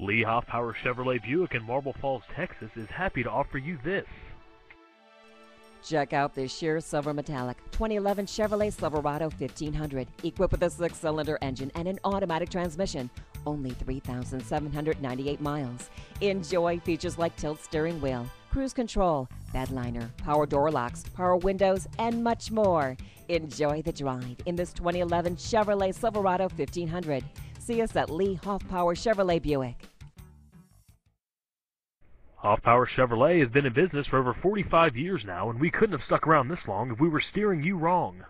Lee Hoffpauir Chevrolet Buick in Marble Falls, Texas is happy to offer you this. Check out this sheer silver metallic 2011 Chevrolet Silverado 1500, equipped with a 6-cylinder engine and an automatic transmission. Only 3,798 miles. Enjoy features like tilt steering wheel, cruise control, bed liner, power door locks, power windows, and much more. Enjoy the drive in this 2011 Chevrolet Silverado 1500. See us at Lee Hoffpauir Chevrolet Buick. Hoffpauir Chevrolet has been in business for over 45 years now, and we couldn't have stuck around this long if we were steering you wrong.